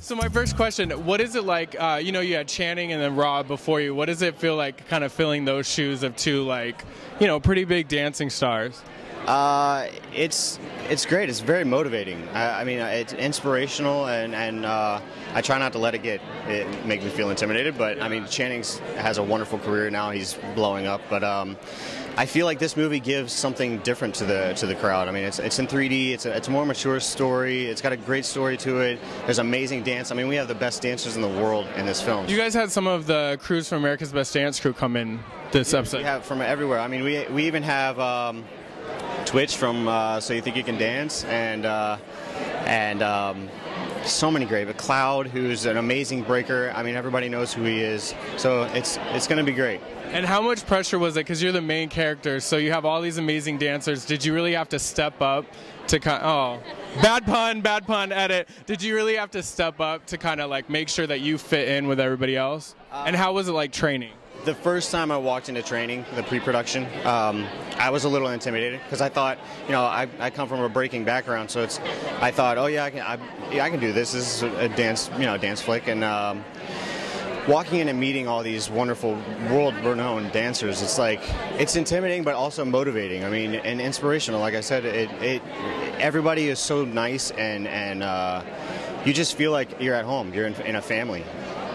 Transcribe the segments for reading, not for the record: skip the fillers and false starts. So my first question, what is it like, you know, you had Channing and then Rob before you. What does it feel like kind of filling those shoes of two, like, you know, pretty big dancing stars? It's great. It's very motivating. I mean, it's inspirational, and I try not to let it make me feel intimidated. But I mean, Channing has a wonderful career now. He's blowing up. But I feel like this movie gives something different to the crowd. I mean, it's in 3D. It's a more mature story. It's got a great story to it. There's amazing dance. I mean, we have the best dancers in the world in this film. You guys had some of the crews from America's Best Dance Crew come in this episode. We have from everywhere. I mean, we even have. Switch from So You Think You Can Dance, and so many great. But Cloud, who's an amazing breaker. I mean, everybody knows who he is. So it's going to be great. And how much pressure was it? Because you're the main character, so you have all these amazing dancers. Did you really have to step up to kind? Oh, bad pun, edit. Did you really have to step up to kind of like make sure that you fit in with everybody else? And how was it like training? The first time I walked into training, the pre-production, I was a little intimidated because I thought, you know, I come from a breaking background, so I thought, oh yeah, I can do this. This is a dance, you know, dance flick. And walking in and meeting all these wonderful, world-renowned dancers, it's like it's intimidating but also motivating. I mean, and inspirational. Like I said, everybody is so nice, and you just feel like you're at home. You're in a family.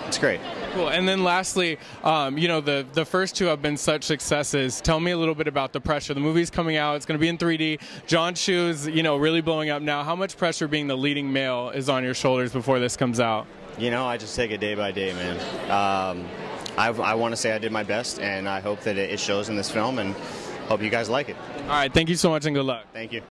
It's great. Cool. And then lastly, you know, the first two have been such successes. Tell me a little bit about the pressure. The movie's coming out. It's going to be in 3D. John Chu's, you know, really blowing up now. How much pressure being the leading male is on your shoulders before this comes out? You know, I just take it day by day, man. I want to say I did my best, and I hope that it shows in this film, and hope you guys like it. All right. Thank you so much, and good luck. Thank you.